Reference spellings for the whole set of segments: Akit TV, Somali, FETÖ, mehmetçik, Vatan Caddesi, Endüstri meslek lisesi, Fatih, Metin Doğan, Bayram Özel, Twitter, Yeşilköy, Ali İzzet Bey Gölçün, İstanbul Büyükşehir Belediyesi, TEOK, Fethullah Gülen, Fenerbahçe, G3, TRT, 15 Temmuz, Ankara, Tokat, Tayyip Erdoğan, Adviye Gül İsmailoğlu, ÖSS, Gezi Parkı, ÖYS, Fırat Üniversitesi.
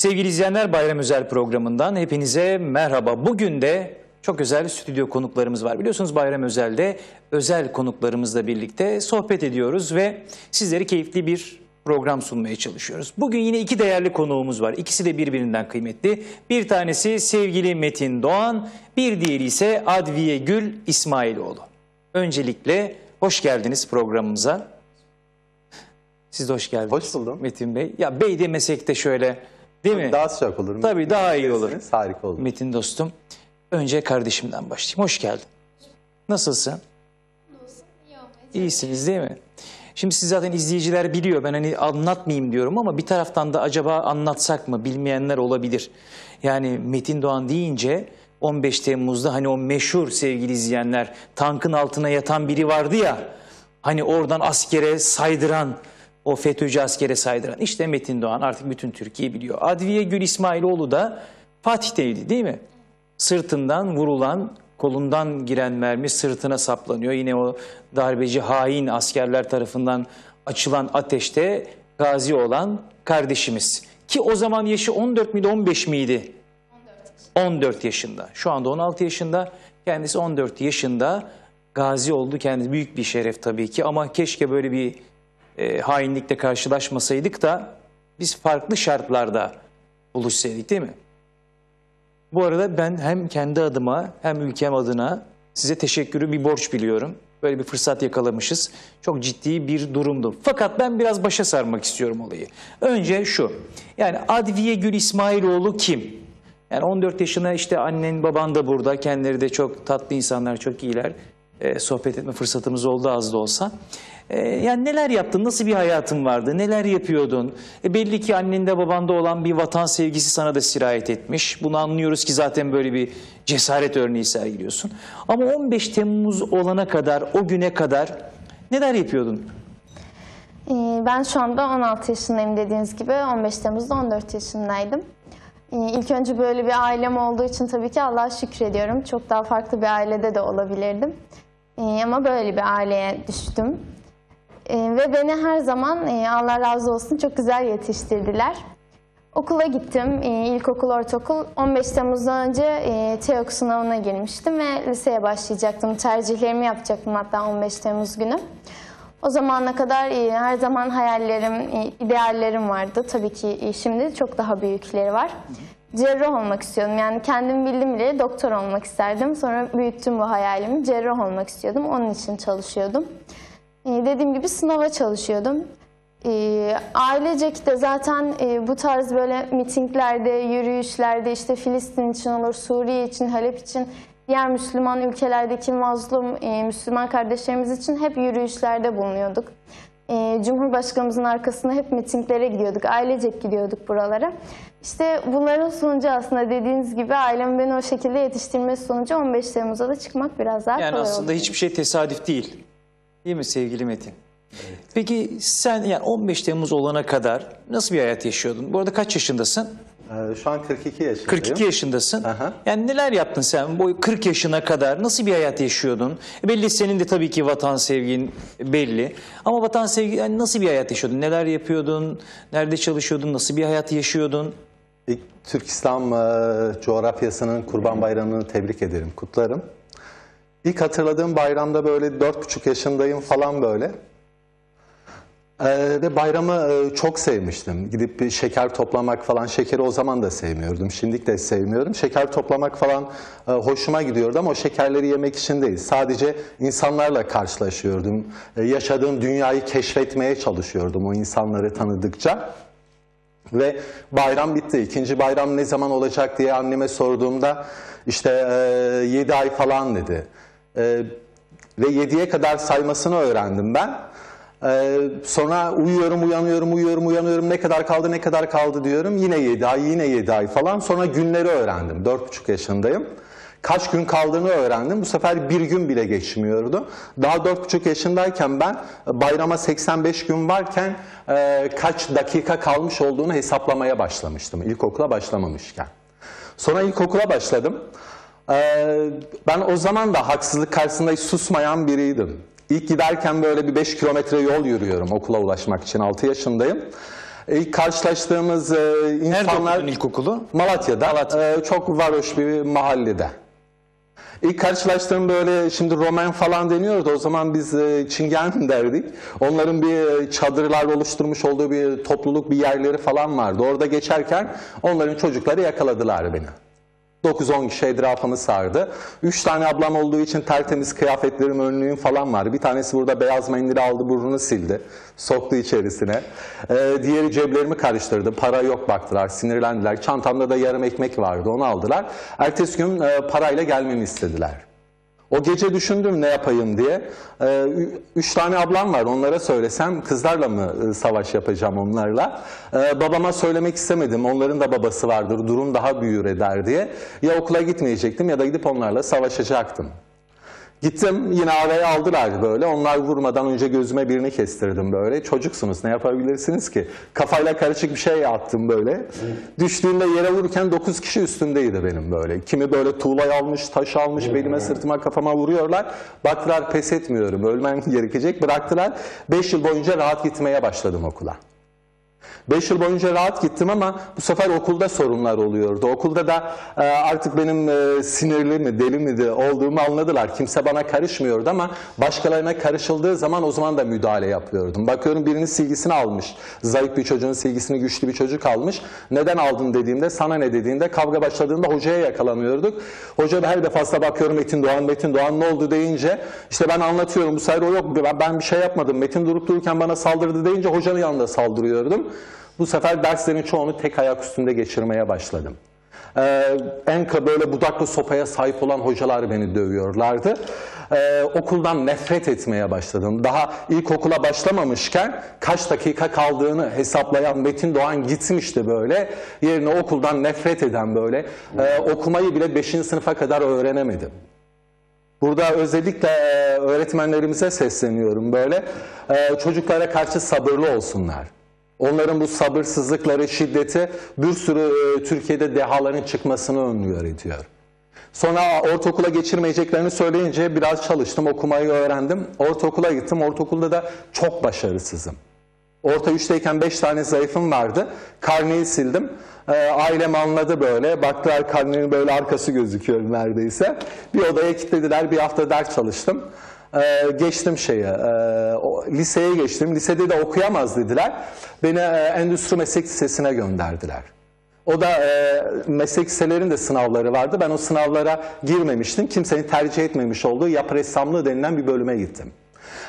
Sevgili izleyenler, Bayram Özel programından hepinize merhaba. Bugün de çok özel stüdyo konuklarımız var. Biliyorsunuz Bayram Özel'de özel konuklarımızla birlikte sohbet ediyoruz ve sizlere keyifli bir program sunmaya çalışıyoruz. Bugün yine iki değerli konuğumuz var. İkisi de birbirinden kıymetli. Bir tanesi sevgili Metin Doğan, bir diğeri ise Adviye Gül İsmailoğlu. Öncelikle hoş geldiniz programımıza. Siz de hoş geldiniz. Hoş buldum. Metin Bey. Ya bey demesek de şöyle... Değil mi? Daha sıcak olur. Tabii Metin, daha iyi olur. Harika olur. Metin dostum, önce kardeşimden başlayayım. Hoş geldin. Nasılsın? İyisiniz değil mi? Şimdi siz zaten izleyiciler biliyor. Ben hani anlatmayayım diyorum ama bir taraftan da acaba anlatsak mı, bilmeyenler olabilir. Yani Metin Doğan deyince 15 Temmuz'da hani o meşhur sevgili izleyenler tankın altına yatan biri vardı ya. Hani oradan askere saydıran... O FETÖ'cü askere saydıran. İşte Metin Doğan artık bütün Türkiye biliyor. Adviye Gül İsmailoğlu da Fatih'teydi değil mi? Sırtından vurulan, kolundan giren mermi sırtına saplanıyor. Yine o darbeci hain askerler tarafından açılan ateşte gazi olan kardeşimiz. Ki o zaman yaşı 14 miydi 15 miydi? 14 yaşında. Şu anda 16 yaşında. Kendisi 14 yaşında gazi oldu. Kendisi büyük bir şeref tabii ki ama keşke böyle bir hainlikle karşılaşmasaydık da biz farklı şartlarda buluşsaydık değil mi? Bu arada ben hem kendi adıma hem ülkem adına size teşekkürü bir borç biliyorum. Böyle bir fırsat yakalamışız. Çok ciddi bir durumdu. Fakat ben biraz başa sarmak istiyorum olayı. Önce şu, yani Adviye Gül İsmailoğlu kim? Yani 14 yaşına işte annen baban da burada. Kendileri de çok tatlı insanlar, çok iyiler. Sohbet etme fırsatımız oldu az da olsa. Yani neler yaptın, nasıl bir hayatın vardı, neler yapıyordun? Belli ki annende babanda olan bir vatan sevgisi sana da sirayet etmiş. Bunu anlıyoruz ki zaten böyle bir cesaret örneği sergiliyorsun. Ama 15 Temmuz olana kadar, o güne kadar neler yapıyordun? Ben şu anda 16 yaşındayım dediğiniz gibi. 15 Temmuz'da 14 yaşındaydım. İlk önce böyle bir ailem olduğu için tabii ki Allah'a şükrediyorum. Çok daha farklı bir ailede de olabilirdim. Ama böyle bir aileye düştüm. Ve beni her zaman Allah razı olsun çok güzel yetiştirdiler. Okula gittim. İlkokul, ortaokul. 15 Temmuz'dan önce TEOK sınavına girmiştim ve liseye başlayacaktım. Tercihlerimi yapacaktım hatta 15 Temmuz günü. O zamana kadar her zaman hayallerim, ideallerim vardı. Tabii ki şimdi çok daha büyükleri var. Cerrah olmak istiyordum. Yani kendim bildim bile doktor olmak isterdim. Sonra büyüttüm bu hayalimi. Cerrah olmak istiyordum. Onun için çalışıyordum. Dediğim gibi sınava çalışıyordum. Ailecek de zaten bu tarz böyle mitinglerde, yürüyüşlerde işte Filistin için olur, Suriye için, Halep için, diğer Müslüman ülkelerdeki mazlum Müslüman kardeşlerimiz için hep yürüyüşlerde bulunuyorduk. Cumhurbaşkanımızın arkasında hep mitinglere gidiyorduk, ailecek gidiyorduk buralara. İşte bunların sonucu aslında dediğiniz gibi ailem beni o şekilde yetiştirmesi sonucu 15 Temmuz'a da çıkmak biraz daha kolay oldu. Yani aslında hiçbir şey tesadüf değil. Değil mi sevgili Metin? Evet. Peki sen yani 15 Temmuz olana kadar nasıl bir hayat yaşıyordun? Bu arada kaç yaşındasın? Şu an 42 yaşındayım. 42 yaşındasın. Aha. Yani neler yaptın sen? Bu 40 yaşına kadar nasıl bir hayat yaşıyordun? Belli senin de tabii ki vatan sevgin belli. Ama vatan sevgi yani nasıl bir hayat yaşıyordun? Neler yapıyordun? Nerede çalışıyordun? Nasıl bir hayat yaşıyordun? İlk Türk İslam coğrafyasının Kurban Bayramı'nı tebrik ederim, kutlarım. İlk hatırladığım bayramda böyle 4,5 yaşındayım falan böyle. Ve bayramı çok sevmiştim. Gidip bir şeker toplamak falan, şekeri o zaman da sevmiyordum. Şimdi de sevmiyorum. Şeker toplamak falan hoşuma gidiyordu ama o şekerleri yemek için değil. Sadece insanlarla karşılaşıyordum. Yaşadığım dünyayı keşfetmeye çalışıyordum o insanları tanıdıkça. Ve bayram bitti. İkinci bayram ne zaman olacak diye anneme sorduğumda işte 7 ay falan dedi. Ve 7'ye kadar saymasını öğrendim ben. Sonra uyuyorum, ne kadar kaldı, ne kadar kaldı diyorum. Yine 7 ay, yine 7 ay falan. Sonra günleri öğrendim. 4,5 yaşındayım. Kaç gün kaldığını öğrendim. Bu sefer bir gün bile geçmiyordu. Daha 4,5 yaşındayken ben bayrama 85 gün varken kaç dakika kalmış olduğunu hesaplamaya başlamıştım. İlkokula başlamamışken. Sonra ilkokula başladım. Ben o zaman da haksızlık karşısında hiç susmayan biriydim. İlk giderken böyle bir 5 kilometre yol yürüyorum okula ulaşmak için. 6 yaşındayım. karşılaştığımız insanlar... Nerede ilkokulu? Malatya'da. Malatya. Çok varoş bir mahallede. İlk karşılaştığım böyle, şimdi Roman falan deniyordu. O zaman biz Çingen derdik. Onların bir çadırlar oluşturmuş olduğu bir topluluk, bir yerleri falan vardı. Orada geçerken onların çocukları yakaladılar beni. 9-10 kişi etrafımı sardı. 3 tane ablam olduğu için tertemiz kıyafetlerim, önlüğüm falan var. Bir tanesi burada beyaz mendili aldı, burnunu sildi. Soktu içerisine. Diğeri ceplerimi karıştırdı. Para yok baktılar, sinirlendiler. Çantamda da yarım ekmek vardı, onu aldılar. Ertesi gün parayla gelmemi istediler. O gece düşündüm ne yapayım diye. 3 tane ablam var, onlara söylesem kızlarla mı savaş yapacağım onlarla. Babama söylemek istemedim, onların da babası vardır, durum daha büyür eder diye. Ya okula gitmeyecektim ya da gidip onlarla savaşacaktım. Gittim, yine araya aldılar böyle. Onlar vurmadan önce gözüme birini kestirdim böyle. Çocuksunuz, ne yapabilirsiniz ki? Kafayla karışık bir şey attım böyle. Düştüğümde yere vururken 9 kişi üstümdeydi benim böyle. Kimi böyle tuğlayı almış, taş almış, belime, sırtıma, kafama vuruyorlar. Baktılar pes etmiyorum, ölmem gerekecek, bıraktılar. 5 yıl boyunca rahat gitmeye başladım okula. 5 yıl boyunca rahat gittim ama bu sefer okulda sorunlar oluyordu. Okulda da artık benim sinirli mi, deli miydi olduğumu anladılar. Kimse bana karışmıyordu ama başkalarına karışıldığı zaman o zaman da müdahale yapıyordum. Bakıyorum birinin silgisini almış. Zayıf bir çocuğun silgisini güçlü bir çocuk almış. Neden aldın dediğimde, sana ne dediğinde, kavga başladığında hocaya yakalanıyorduk. Hoca her defasında bakıyorum Metin Doğan ne oldu deyince, işte ben anlatıyorum, bu sefer o yok, ben bir şey yapmadım. Metin durup dururken bana saldırdı deyince hocanın yanında saldırıyordum. Bu sefer derslerin çoğunu tek ayak üstünde geçirmeye başladım. En böyle budaklı sopaya sahip olan hocalar beni dövüyorlardı. Okuldan nefret etmeye başladım. Daha ilkokula başlamamışken kaç dakika kaldığını hesaplayan Metin Doğan gitmişti böyle. Yerine okuldan nefret eden böyle. Okumayı bile 5. sınıfa kadar öğrenemedim. Burada özellikle öğretmenlerimize sesleniyorum böyle. Çocuklara karşı sabırlı olsunlar. Onların bu sabırsızlıkları, şiddeti bir sürü Türkiye'de dehaların çıkmasını önlüyor ediyor. Sonra ortaokula geçirmeyeceklerini söyleyince biraz çalıştım, okumayı öğrendim. Ortaokula gittim, ortaokulda da çok başarısızım. Orta 3'teyken 5 tane zayıfım vardı. Karneyi sildim. Ailem anladı böyle. Baktılar karnenin böyle arkası gözüküyor neredeyse. Bir odaya kilitlediler, bir hafta ders çalıştım. Geçtim şeye, liseye geçtim. Lisede de okuyamaz dediler. Beni Endüstri meslek lisesine gönderdiler. O da meslek liselerinin de sınavları vardı. Ben o sınavlara girmemiştim. Kimsenin tercih etmemiş olduğu yapı ressamlığı denilen bir bölüme gittim.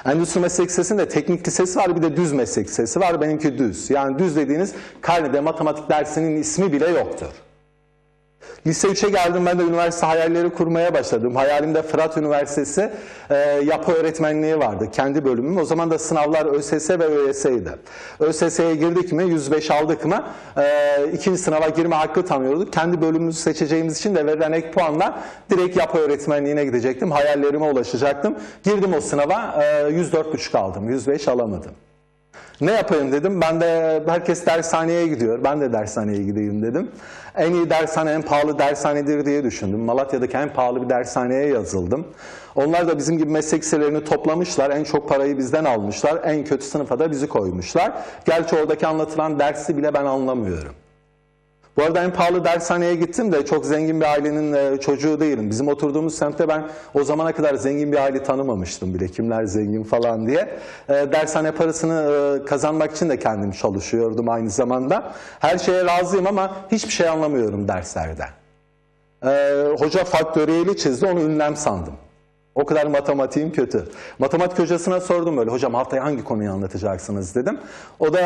Endüstri meslek lisesinde teknik lisesi var, bir de düz meslek lisesi var. Benimki düz. Yani düz dediğiniz karnede matematik dersinin ismi bile yoktur. Lise 3'e geldim, ben de üniversite hayalleri kurmaya başladım. Hayalimde Fırat Üniversitesi yapı öğretmenliği vardı. Kendi bölümüm. O zaman da sınavlar ÖSS ve ÖYS'ydi. ÖSS'ye girdik mi, 105 aldık mı, ikinci sınava girme hakkı tanıyorduk. Kendi bölümümüzü seçeceğimiz için de verilen ek puanla direkt yapı öğretmenliğine gidecektim. Hayallerime ulaşacaktım. Girdim o sınava, 104,5 aldım. 105 alamadım. Ne yapayım dedim, ben de herkes dershaneye gidiyor, ben de dershaneye gideyim dedim. En iyi dershane en pahalı dershanedir diye düşündüm. Malatya'daki en pahalı bir dershaneye yazıldım. Onlar da bizim gibi meslek liselerini toplamışlar, en çok parayı bizden almışlar, en kötü sınıfa da bizi koymuşlar. Gerçi oradaki anlatılan dersi bile ben anlamıyorum. Bu arada en pahalı dershaneye gittim de çok zengin bir ailenin çocuğu değilim. Bizim oturduğumuz semtte ben o zamana kadar zengin bir aile tanımamıştım bile, kimler zengin falan diye. Dershane parasını kazanmak için de kendim çalışıyordum aynı zamanda. Her şeye razıyım ama hiçbir şey anlamıyorum derslerde. Hoca faktöriyeli çizdi, onu ünlem sandım. O kadar matematiğim kötü. Matematik hocasına sordum böyle, hocam haftaya hangi konuyu anlatacaksınız dedim. O da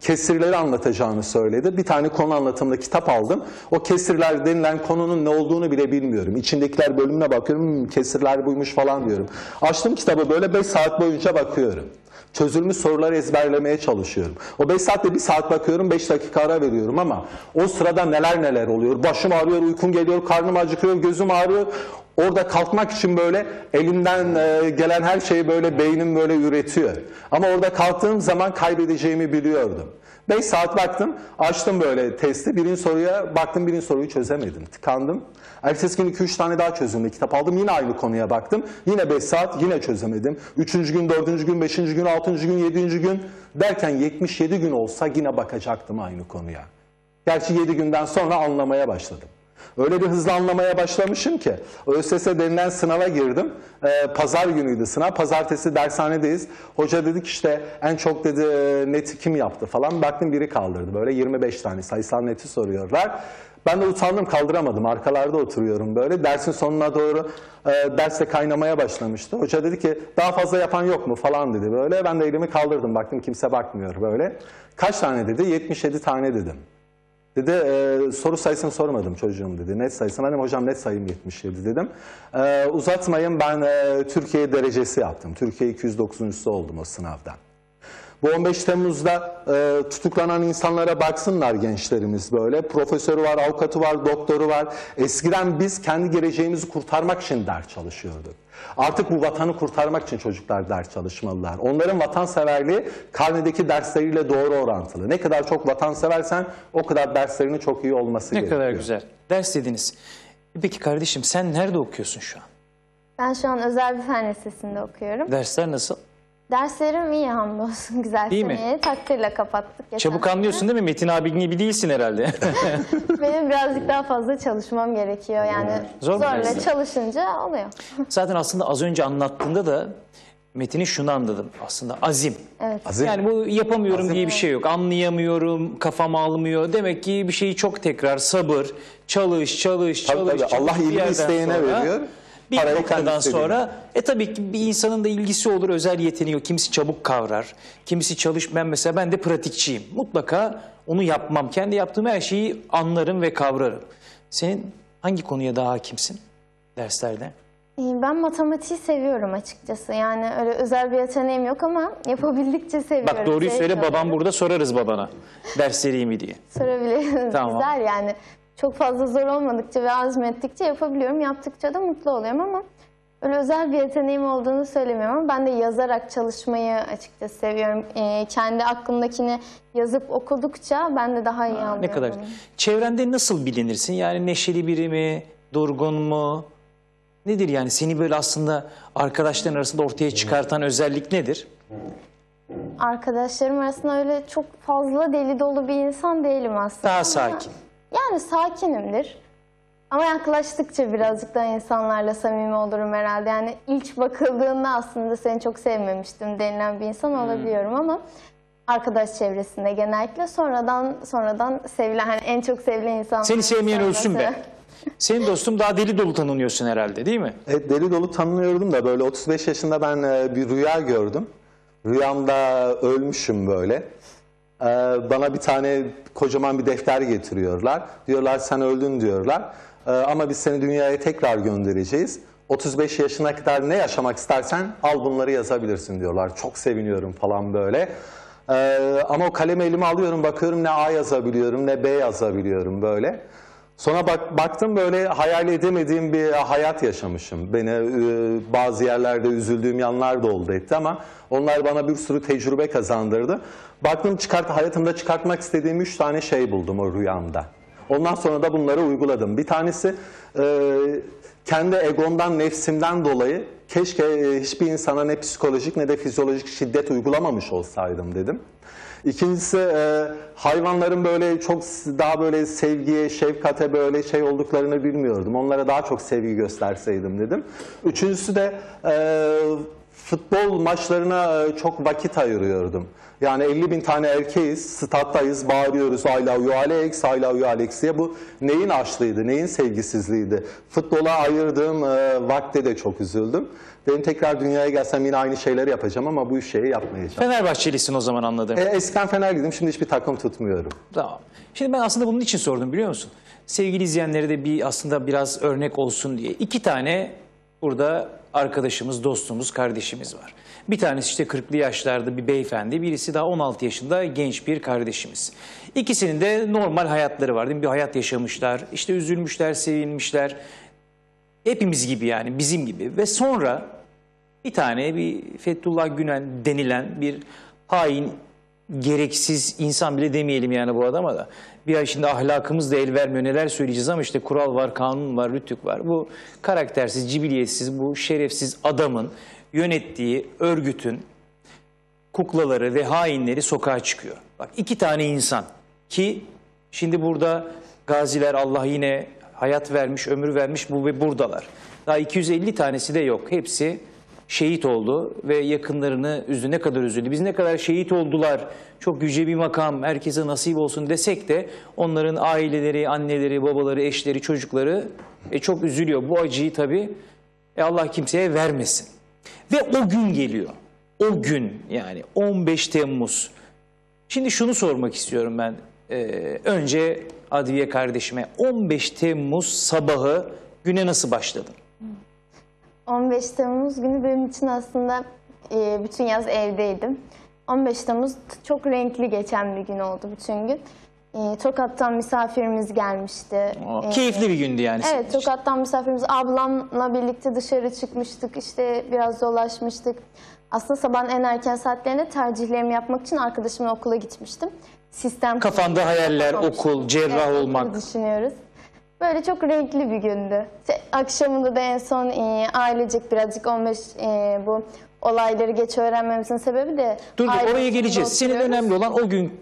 kesirleri anlatacağını söyledi. Bir tane konu anlatımlı kitap aldım. O kesirler denilen konunun ne olduğunu bile bilmiyorum. İçindekiler bölümüne bakıyorum, kesirler buymuş falan diyorum. Açtım kitabı böyle 5 saat boyunca bakıyorum. Çözülmüş soruları ezberlemeye çalışıyorum. O 5 saatte 1 saat bakıyorum, 5 dakika ara veriyorum ama o sırada neler neler oluyor. Başım ağrıyor, uykum geliyor, karnım acıkıyor, gözüm ağrıyor. Orada kalkmak için böyle elimden gelen her şeyi böyle beynim böyle üretiyor. Ama orada kalktığım zaman kaybedeceğimi biliyordum. 5 saat baktım, açtım böyle testi. Birinci soruya baktım, birinci soruyu çözemedim. Tıkandım. Ertesi gün 2-3 tane daha çözümlü kitap aldım. Yine aynı konuya baktım. Yine 5 saat, yine çözemedim. 3. gün, 4. gün, 5. gün, 6. gün, 7. gün derken 77 gün olsa yine bakacaktım aynı konuya. Gerçi 7 günden sonra anlamaya başladım. Öyle bir hızlı anlamaya başlamışım ki ÖSS denilen sınava girdim. Pazar günüydü sınav. Pazartesi dershanedeyiz. Hoca dedik işte en çok dedi neti kim yaptı falan. Baktım biri kaldırdı. Böyle 25 tane sayısal neti soruyorlar. Ben de utandım, kaldıramadım. Arkalarda oturuyorum böyle. Dersin sonuna doğru derste kaynamaya başlamıştı. Hoca dedi ki daha fazla yapan yok mu falan dedi böyle. Ben de elimi kaldırdım. Baktım kimse bakmıyor böyle. Kaç tane dedi? 77 tane dedim. Dedi soru sayısını sormadım çocuğum dedi. Net sayısını. Benim hocam net sayım 77 dedim. Uzatmayın ben Türkiye derecesi yaptım. Türkiye 209.'su oldum o sınavdan. Bu 15 Temmuz'da tutuklanan insanlara baksınlar gençlerimiz böyle. Profesörü var, avukatı var, doktoru var. Eskiden biz kendi geleceğimizi kurtarmak için ders çalışıyorduk. Artık bu vatanı kurtarmak için çocuklar ders çalışmalılar. Onların vatanseverliği karnedeki dersleriyle doğru orantılı. Ne kadar çok vatanseversen o kadar derslerinin çok iyi olması gerekiyor. Ne kadar güzel. Ders dediniz. Peki kardeşim sen nerede okuyorsun şu an? Ben şu an özel bir fen lisesinde okuyorum. Dersler nasıl? Derslerim iyi hamdolsun, güzel seneyi takdirle kapattık. Çabuk anlıyorsun değil mi? Metin abinin gibi değilsin herhalde. Benim birazcık daha fazla çalışmam gerekiyor. Yani zorla çalışınca oluyor. Zaten aslında az önce anlattığında da Metin'i şunu anladım aslında, azim. Evet. Azim. Yani bu yapamıyorum azim diye bir şey yok. Anlayamıyorum, kafam almıyor. Demek ki bir şeyi çok tekrar, sabır, çalış. Allah ilgi isteyene veriyor. Bir noktadan sonra tabii ki bir insanın da ilgisi olur, özel yeteneği yok. Kimisi çabuk kavrar, kimisi çalışmam. Mesela ben de pratikçiyim. Mutlaka onu yapmam. Kendi yaptığım her şeyi anlarım ve kavrarım. Senin hangi konuya daha hakimsin derslerde? Ben matematiği seviyorum açıkçası. Yani öyle özel bir yeteneğim yok ama yapabildikçe seviyorum. Bak doğruyu söyle, babam burada, sorarız babana. Dersleri iyi mi diye. Sorabiliriz. Tamam. Güzel yani. Çok fazla zor olmadıkça ve azmettikçe yapabiliyorum. Yaptıkça da mutlu oluyorum ama öyle özel bir yeteneğim olduğunu söylemiyorum. Ama ben de yazarak çalışmayı açıkçası seviyorum. Kendi aklımdakini yazıp okudukça ben de daha iyi anlıyorum. Ne kadar. Çevrende nasıl bilinirsin? Yani neşeli biri mi? Durgun mu? Nedir yani? Seni böyle aslında arkadaşların arasında ortaya çıkartan özellik nedir? Arkadaşlarım arasında öyle çok fazla deli dolu bir insan değilim aslında. Daha sakin. Yani sakinimdir ama yaklaştıkça birazcık daha insanlarla samimi olurum herhalde. Yani ilk bakıldığında aslında seni çok sevmemiştim denilen bir insan olabiliyorum ama arkadaş çevresinde genellikle sonradan sevilen, hani en çok sevilen insan. Seni sevmeyen ölsün be. Senin dostum daha deli dolu tanınıyorsun herhalde değil mi? Evet, deli dolu tanınıyordum da böyle 35 yaşında ben bir rüya gördüm. Rüyamda ölmüşüm böyle. Bana bir tane kocaman bir defter getiriyorlar. Diyorlar sen öldün diyorlar. Ama biz seni dünyaya tekrar göndereceğiz. 35 yaşına kadar ne yaşamak istersen al bunları yazabilirsin diyorlar. Çok seviniyorum falan böyle. Ama o kalemi elime alıyorum, bakıyorum ne A yazabiliyorum ne B yazabiliyorum böyle. Sonra baktım böyle hayal edemediğim bir hayat yaşamışım. Beni bazı yerlerde üzüldüğüm yanlar da oldu etti ama onlar bana bir sürü tecrübe kazandırdı. Baktım hayatımda çıkartmak istediğim 3 tane şey buldum o rüyamda. Ondan sonra da bunları uyguladım. Bir tanesi kendi egomdan, nefsimden dolayı keşke hiçbir insana ne psikolojik ne de fizyolojik şiddet uygulamamış olsaydım dedim. İkincisi hayvanların böyle çok daha böyle sevgiye, şefkate böyle şey olduklarını bilmiyordum. Onlara daha çok sevgi gösterseydim dedim. Üçüncüsü de futbol maçlarına çok vakit ayırıyordum. Yani 50.000 tane erkeğiz, stattayız, bağırıyoruz I love you Alex, I love you Alex diye. Bu neyin açlığıydı, neyin sevgisizliğiydi? Futbola ayırdığım vakte de çok üzüldüm. Benim tekrar dünyaya gelsem yine aynı şeyleri yapacağım ama bu şeyi yapmayacağım. Fenerbahçelisin o zaman anladım. Eskiden Fenerliydim, şimdi hiçbir takım tutmuyorum. Tamam. Şimdi ben aslında bunun için sordum biliyor musun? Sevgili izleyenlere de biraz örnek olsun diye. 2 tane burada arkadaşımız, dostumuz, kardeşimiz var. Bir tanesi işte 40'lı yaşlarda bir beyefendi, birisi daha 16 yaşında genç bir kardeşimiz. İkisinin de normal hayatları var değil mi? Bir hayat yaşamışlar, işte üzülmüşler, sevinmişler. Hepimiz gibi yani, bizim gibi. Ve sonra bir tane bir Fethullah Gülen denilen bir hain, gereksiz insan bile demeyelim yani bu adama da. Bir ay şimdi ahlakımız da el vermiyor, neler söyleyeceğiz ama işte kural var, kanun var, rütük var. Bu karaktersiz, cibiliyetsiz, bu şerefsiz adamın yönettiği örgütün kuklaları ve hainleri sokağa çıkıyor. Bak, iki tane insan ki şimdi burada gaziler, Allah yine hayat vermiş, ömür vermiş, bu ve buradalar. Daha 250 tanesi de yok. Hepsi şehit oldu ve yakınlarını üzdü. Ne kadar üzüldü. Biz ne kadar şehit oldular, çok yüce bir makam, herkese nasip olsun desek de onların aileleri, anneleri, babaları, eşleri, çocukları çok üzülüyor. Bu acıyı tabii Allah kimseye vermesin. Ve o gün geliyor. O gün yani 15 Temmuz. Şimdi şunu sormak istiyorum ben. Önce Adviye kardeşime, 15 Temmuz sabahı güne nasıl başladın? 15 Temmuz günü benim için aslında bütün yaz evdeydim. 15 Temmuz çok renkli geçen bir gün oldu, bütün gün. Tokat'tan misafirimiz gelmişti. O, keyifli bir gündü yani. Evet, Tokat'tan misafirimiz, ablamla birlikte dışarı çıkmıştık, işte biraz dolaşmıştık. Aslında sabahın en erken saatlerinde tercihlerimi yapmak için arkadaşımla okula gitmiştim. Sistem kafanda hayaller, okul, cerrah evet, olmak düşünüyoruz. Böyle çok renkli bir gündü. Akşamında da en son ailecek birazcık 15 bu olayları geç öğrenmemizin sebebi de... Dur oraya geleceğiz. Senin önemli olan o gün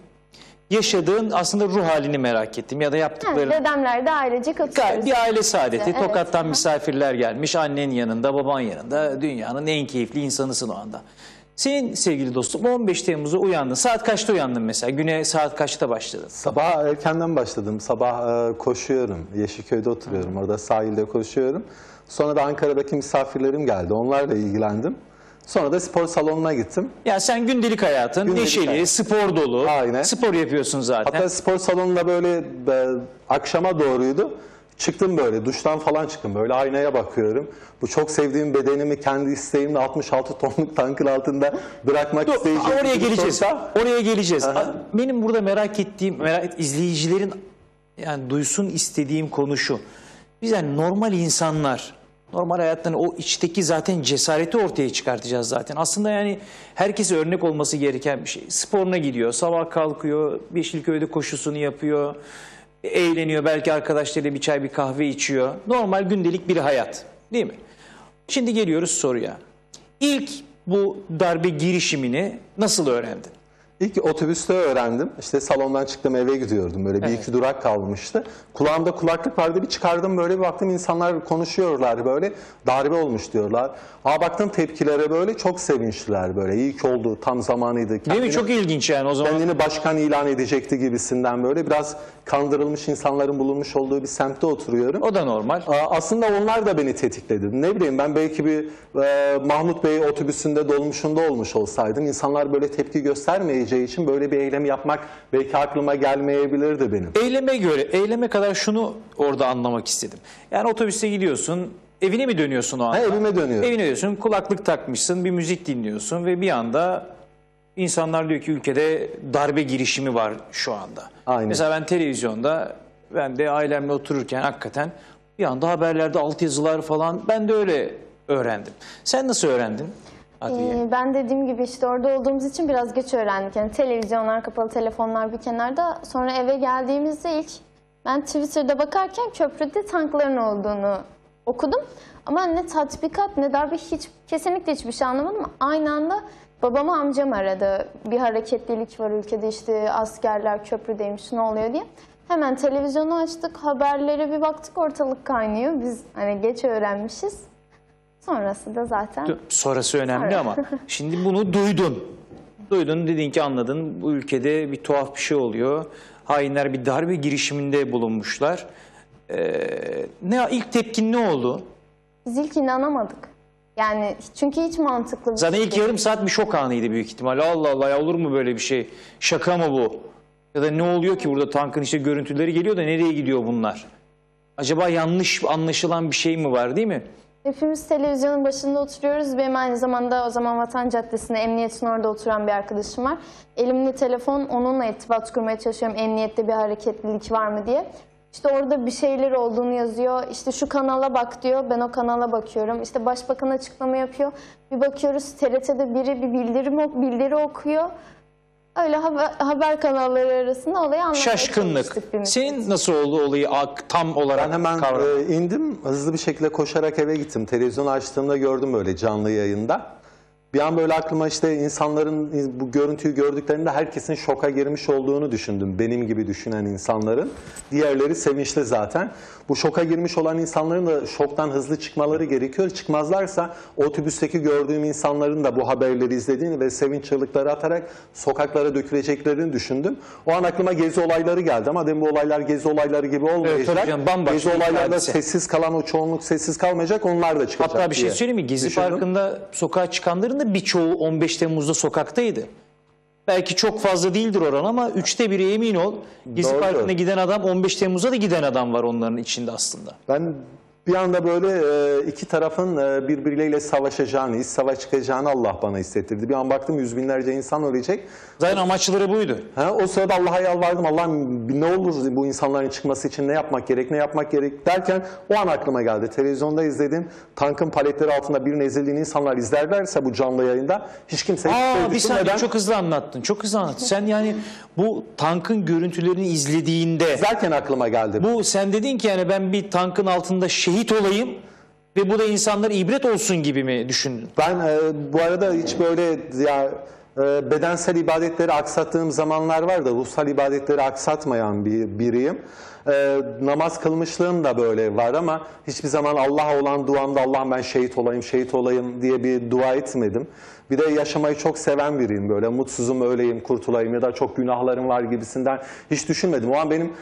yaşadığın aslında ruh halini merak ettim ya da yaptıklarını. Dedemler de ailecek atıyoruz. Bir aile saadeti. Evet. Tokat'tan misafirler gelmiş. Annen yanında, baban yanında. Dünyanın en keyifli insanısın o anda. Senin sevgili dostum 15 Temmuz'da uyandın. Saat kaçta uyandın mesela? Güne saat kaçta başladın? Sabah erkenden başladım. Sabah koşuyorum. Yeşilköy'de oturuyorum. Orada sahilde koşuyorum. Sonra da Ankara'daki misafirlerim geldi. Onlarla ilgilendim. Sonra da spor salonuna gittim. Ya sen gündelik hayatın neşeli, spor dolu. Aynen. Spor yapıyorsun zaten. Hatta spor salonunda böyle akşama doğruydu. Çıktım böyle, duştan falan çıktım. Böyle aynaya bakıyorum. Bu çok sevdiğim bedenimi kendi isteğimle 66 tonluk tankın altında bırakmak isteyeceğim. Oraya geleceğiz. Oraya geleceğiz. Benim burada merak ettiğim, izleyicilerin yani duysun istediğim konu şu. Biz yani normal insanlar, normal hayattan o içteki zaten cesareti ortaya çıkartacağız zaten. Aslında yani herkese örnek olması gereken bir şey. Sporuna gidiyor, sabah kalkıyor, Yeşilköy'de koşusunu yapıyor. Eğleniyor, belki arkadaşlarıyla bir çay bir kahve içiyor. Normal gündelik bir hayat değil mi? Şimdi geliyoruz soruya. İlk bu darbe girişimini nasıl öğrendin? İlk otobüste öğrendim. İşte salondan çıktım, eve gidiyordum. Böyle bir iki durak kalmıştı. Kulağımda kulaklık vardı, bir çıkardım, böyle bir baktım insanlar konuşuyorlar böyle. Darbe olmuş diyorlar. Aa, baktım tepkilere böyle, çok sevinçliler böyle. İyi ki oldu, tam zamanıydı. Kendini, değil mi? Çok ilginç yani o zaman. Kendini başkan ilan edecekti gibisinden böyle. Biraz kandırılmış insanların bulunmuş olduğu bir semtte oturuyorum. O da normal. Aslında onlar da beni tetikledi. Ne bileyim ben, belki bir Mahmut Bey otobüsünde dolmuşunda olmuş olsaydım, insanlar böyle tepki göstermeyecek için böyle bir eylem yapmak belki aklıma gelmeyebilirdi benim. Eyleme göre, eyleme kadar şunu orada anlamak istedim. Yani otobüste gidiyorsun, evine mi dönüyorsun o anda? Ha, evime dönüyorum. Evine dönüyorsun, kulaklık takmışsın, bir müzik dinliyorsun ve bir anda insanlar diyor ki ülkede darbe girişimi var şu anda. Aynen. Mesela ben televizyonda, ben de ailemle otururken hakikaten bir anda haberlerde altyazılar falan, ben de öyle öğrendim. Sen nasıl öğrendin? Ben dediğim gibi işte orada olduğumuz için biraz geç öğrendik. Yani televizyonlar kapalı, telefonlar bir kenarda. Sonra eve geldiğimizde ilk ben Twitter'da bakarken köprüde tankların olduğunu okudum. Ama ne tatbikat ne darbe, hiç, kesinlikle hiçbir şey anlamadım. Aynı anda babamı amcam aradı. Bir hareketlilik var ülkede, işte askerler köprüdeymiş, ne oluyor diye. Hemen televizyonu açtık, haberlere bir baktık, ortalık kaynıyor. Biz hani geç öğrenmişiz. Sonrası da zaten... Sonrası önemli ama şimdi bunu duydun. Duydun, dedin ki anladın, bu ülkede bir tuhaf bir şey oluyor. Hainler bir darbe girişiminde bulunmuşlar. İlk tepkin ne oldu? Biz ilk inanamadık. Yani çünkü hiç mantıklı bir zaten şey. İlk yarım saat bir şok anıydı büyük ihtimalle. Allah Allah ya, olur mu böyle bir şey? Şaka mı bu? Ya da ne oluyor ki burada, tankın işte görüntüleri geliyor da nereye gidiyor bunlar? Acaba yanlış anlaşılan bir şey mi var, değil mi? Hepimiz televizyonun başında oturuyoruz. Benim aynı zamanda o zaman Vatan Caddesi'nde, emniyetin orada oturan bir arkadaşım var. Elimde telefon, onunla irtibat kurmaya çalışıyorum. Emniyette bir hareketlilik var mı diye. İşte orada bir şeyler olduğunu yazıyor. İşte şu kanala bak diyor. Ben o kanala bakıyorum. İşte başbakan açıklama yapıyor. Bir bakıyoruz TRT'de biri bir bildiri okuyor. Öyle haber kanalları arasında olayı anlatmaya çalıştık. Şaşkınlık. Senin nasıl oldu olayı tam olarak? Ben hemen indim. Hızlı bir şekilde koşarak eve gittim. Televizyonu açtığımda gördüm böyle canlı yayında. Bir an böyle aklıma işte insanların bu görüntüyü gördüklerinde herkesin şoka girmiş olduğunu düşündüm. Benim gibi düşünen insanların. Diğerleri sevinçli zaten. Bu şoka girmiş olan insanların da şoktan hızlı çıkmaları gerekiyor. Çıkmazlarsa otobüsteki gördüğüm insanların da bu haberleri izlediğini ve sevinç çığlıkları atarak sokaklara döküleceklerini düşündüm. O an aklıma gezi olayları geldi ama demin bu olaylar gezi olayları gibi olmayacak. Evet, canım, gezi olaylarında sessiz kalan o çoğunluk sessiz kalmayacak, onlar da çıkacak. Hatta bir şey söyleyeyim mi? Gezi Parkı'nda sokağa çıkanların birçoğu 15 Temmuz'da sokaktaydı. Belki çok fazla değildir oran ama 3'te 1'e emin ol. Gezi Parkı'na giden adam, 15 Temmuz'a da giden adam var onların içinde aslında. Ben bir anda böyle iki tarafın birbirleriyle savaşacağını, iç savaş çıkacağını Allah bana hissettirdi. Bir an baktım yüz binlerce insan ölecek. Zaten amaçları buydu. O sırada Allah'a yalvardım. Allah'ım ne olur bu insanların çıkması için ne yapmak gerek, ne yapmak gerek derken o an aklıma geldi. Televizyonda izledim. Tankın paletleri altında birinin ezildiğini insanlar izlerlerse bu canlı yayında hiç kimse... Bir saniye çok hızlı anlattın. Çok hızlı anlattın. Sen yani bu tankın görüntülerini izlediğinde... Zaten aklıma geldi. Bu sen dedin ki yani ben bir tankın altında şehit olayım ve bu da insanlara ibret olsun gibi mi düşündün? Ben bu arada hiç böyle ya, bedensel ibadetleri aksattığım zamanlar var da ruhsal ibadetleri aksatmayan biriyim. Namaz kılmışlığım da böyle var ama hiçbir zaman Allah'a olan duamda Allah'ım ben şehit olayım, şehit olayım diye bir dua etmedim. Bir de yaşamayı çok seven biriyim böyle. Mutsuzum, öleyim, kurtulayım ya da çok günahlarım var gibisinden hiç düşünmedim. O an benim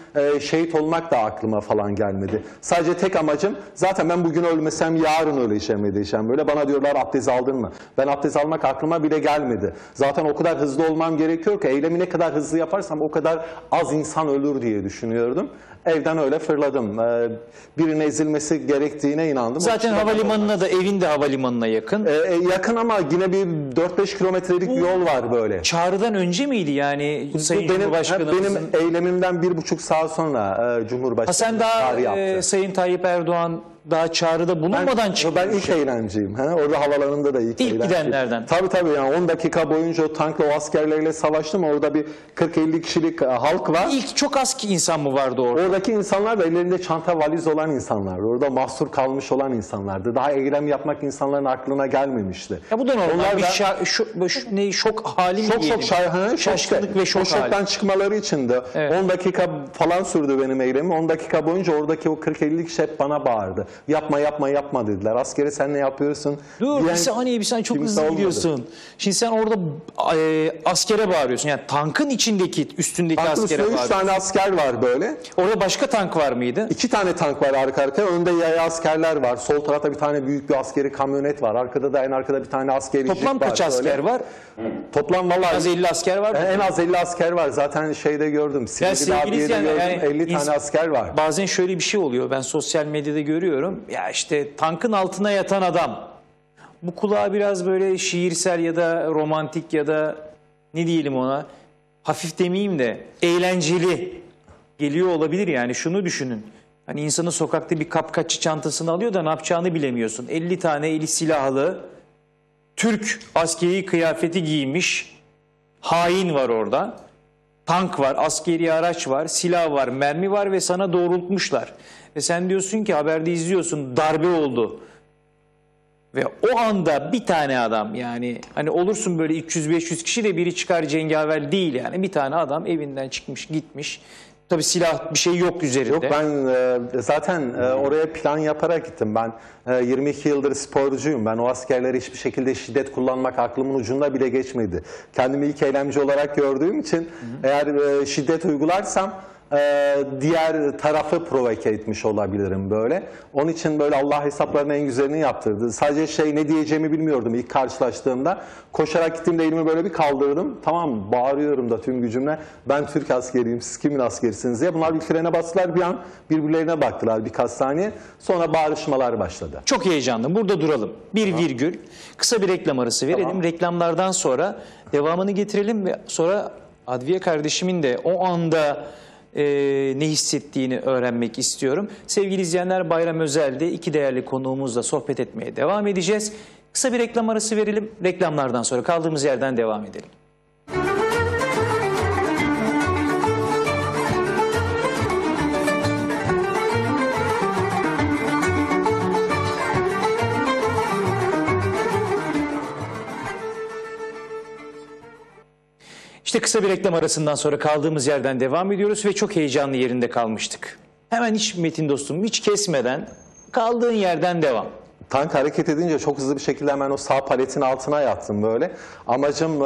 şehit olmak da aklıma falan gelmedi. Sadece tek amacım zaten ben bugün ölmesem yarın öleceğim edeceğim. Böyle bana diyorlar abdest aldın mı? Ben abdest almak aklıma bile gelmedi. Zaten o kadar hızlı olmam gerekiyor ki eylemi ne kadar hızlı yaparsam o kadar az insan ölür diye düşünüyordum. Evden öyle fırladım. Birinin ezilmesi gerektiğine inandım. Zaten havalimanına da, evin de havalimanına yakın. Yakın ama yine bir 4-5 kilometrelik yol var böyle. Çağrıdan önce miydi yani Sayın Cumhurbaşkanımızın? Benim eylemimden 1,5 saat sonra Cumhurbaşkanı çağrı yaptı. Sen daha Sayın Tayyip Erdoğan daha çağrıda bulunmadan çıktı. Ben ilk eğlenciyim. Orada havalarında da ilk eğlenciyim. İlk gidenlerden. Tabii tabii yani 10 dakika boyunca o tankla o askerlerle savaştım. Orada bir 40-50 kişilik halk var. İlk çok az ki insan mı vardı orada? Oradaki insanlar da ellerinde çanta valiz olan insanlardı. Orada mahsur kalmış olan insanlardı. Daha eylem yapmak insanların aklına gelmemişti. Ya bu da normal. Onlar bir şok hali mi diyelim? Şaşkınlık ve şok hali. Şoktan çıkmaları için de evet. 10 dakika falan sürdü benim eylemim. 10 dakika boyunca oradaki o 40-50 kişi hep bana bağırdı. Yapma yapma yapma dediler. Askeri sen ne yapıyorsun? Dur bir saniye, sen çok hızlı gidiyorsun. Şimdi sen orada askere bağırıyorsun. Yani tankın içindeki üstündeki tankın askere bağırıyorsun. 3 tane asker var böyle. Orada başka tank var mıydı? 2 tane tank var arka arkaya. Önde yaya askerler var. Sol tarafta bir tane büyük bir askeri kamyonet var. Arkada da en arkada bir tane askeri jip var. Toplam kaç asker var? Toplam vallahi en az 50 asker var. En az 50 asker var. Zaten şeyde gördüm. Silivri'de gördüm. 50 tane asker var. Bazen şöyle bir şey oluyor. Ben sosyal medyada görüyorum. Ya işte tankın altına yatan adam. Bu kulağa biraz böyle şiirsel ya da romantik ya da ne diyelim ona, hafif demeyeyim de eğlenceli geliyor olabilir yani. Şunu düşünün. Hani insanı sokakta bir kapkaççı çantasını alıyor da ne yapacağını bilemiyorsun. 50 tane eli silahlı Türk askeri kıyafeti giymiş hain var orada. Tank var, askeri araç var, silah var, mermi var ve sana doğrultmuşlar. Ve sen diyorsun ki haberde izliyorsun darbe oldu. Ve o anda bir tane adam yani hani olursun böyle 300-500 kişi de biri çıkar cengaver değil yani. Bir tane adam evinden çıkmış gitmiş. Tabii silah bir şey yok üzerinde. Yok ben zaten oraya plan yaparak gittim. Ben 22 yıldır sporcuyum. Ben o askerlere hiçbir şekilde şiddet kullanmak aklımın ucunda bile geçmedi. Kendimi ilk eylemci olarak gördüğüm için eğer şiddet uygularsam diğer tarafı provoke etmiş olabilirim böyle. Onun için böyle Allah hesaplarının en güzelini yaptırdı. Sadece ne diyeceğimi bilmiyordum ilk karşılaştığımda. Koşarak gittiğimde elimi böyle bir kaldırdım. Tamam, bağırıyorum da tüm gücümle. Ben Türk askeriyim, siz kimin askerisiniz diye. Bunlar bir frene bastılar, bir an birbirlerine baktılar birkaç saniye. Sonra bağırışmalar başladı. Çok heyecanlı. Burada duralım. Bir virgül. Kısa bir reklam arası verelim. Tamam. Reklamlardan sonra devamını getirelim ve sonra Adviye kardeşimin de o anda ne hissettiğini öğrenmek istiyorum. Sevgili izleyenler, Bayram Özel'de iki değerli konuğumuzla sohbet etmeye devam edeceğiz. Kısa bir reklam arası verelim. Reklamlardan sonra kaldığımız yerden devam edelim. İşte kısa bir reklam arasından sonra kaldığımız yerden devam ediyoruz ve çok heyecanlı yerinde kalmıştık. Hemen hiç Metin dostum, hiç kesmeden kaldığın yerden devam. Tank hareket edince çok hızlı bir şekilde hemen o sağ paletin altına yattım böyle. Amacım